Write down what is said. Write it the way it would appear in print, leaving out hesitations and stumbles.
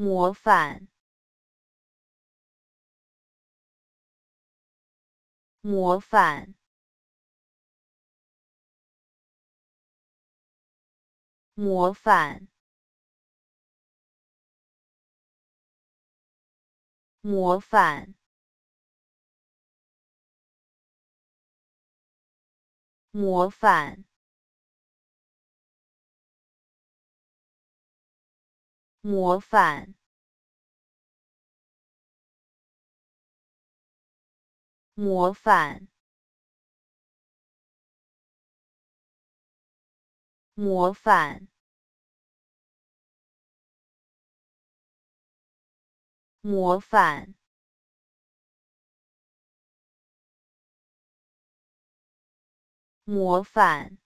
模范，模范，模范，模范，模范。 模范，模范，模范，模范，模范。